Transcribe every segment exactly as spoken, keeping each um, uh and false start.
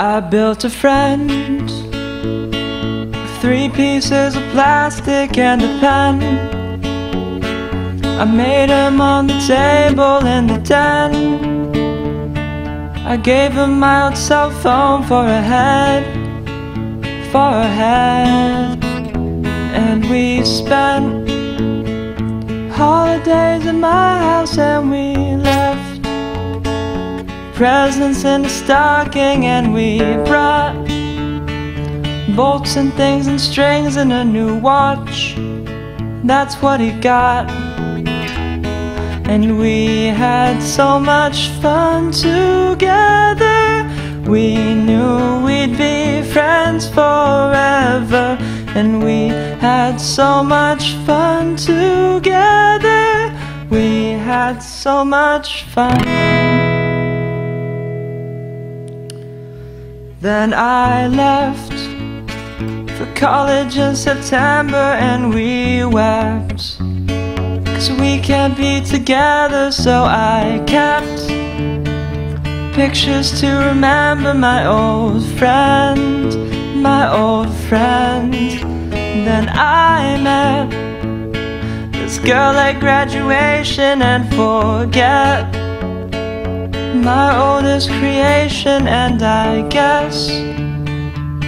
I built a friend, three pieces of plastic and a pen. I made him on the table in the den. I gave him my old cell phone for a head, for a head. And we spent holidays in my house, and we left presents in a stocking, and we brought bolts and things and strings and a new watch. That's what he got. And we had so much fun together. We knew we'd be friends forever. And we had so much fun together. We had so much fun. Then I left for college in September, and we wept, 'cause we can't be together. So I kept pictures to remember my old friend, my old friend. Then I met this girl at graduation and forget my oldest creation, and I guess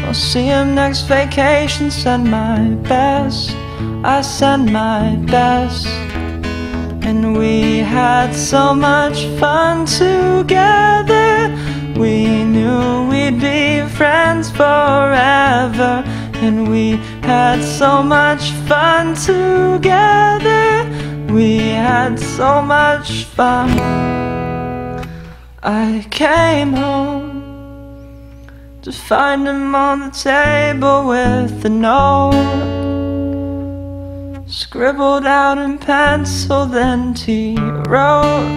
I'll see him next vacation. Send my best, I send my best. And we had so much fun together. We knew we'd be friends forever. And we had so much fun together. We had so much fun. I came home to find him on the table with a note scribbled out in pencil. Then he wrote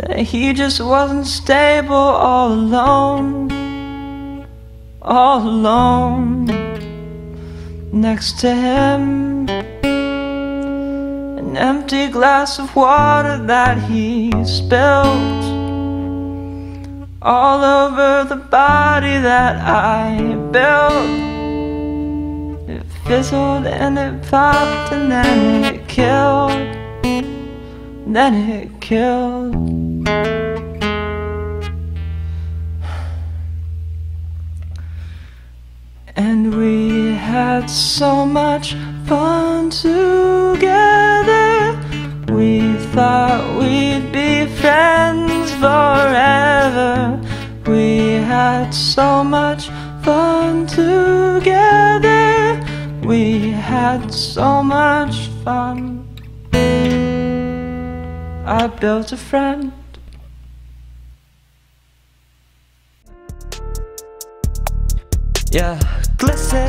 that he just wasn't stable, all alone, all alone, next to him. An empty glass of water that he spilled all over the body that I built. It fizzled and it popped, and then it killed, then it killed. And we had so much fun together. We thought we'd be friends forever. We had so much fun together. We had so much fun. I built a friend. Yeah, glisten,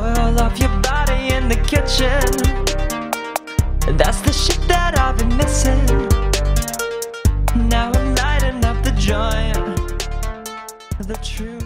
oil off your body in the kitchen. That's the shit that I've been missing. Now I'm lighting up the joint, the truth.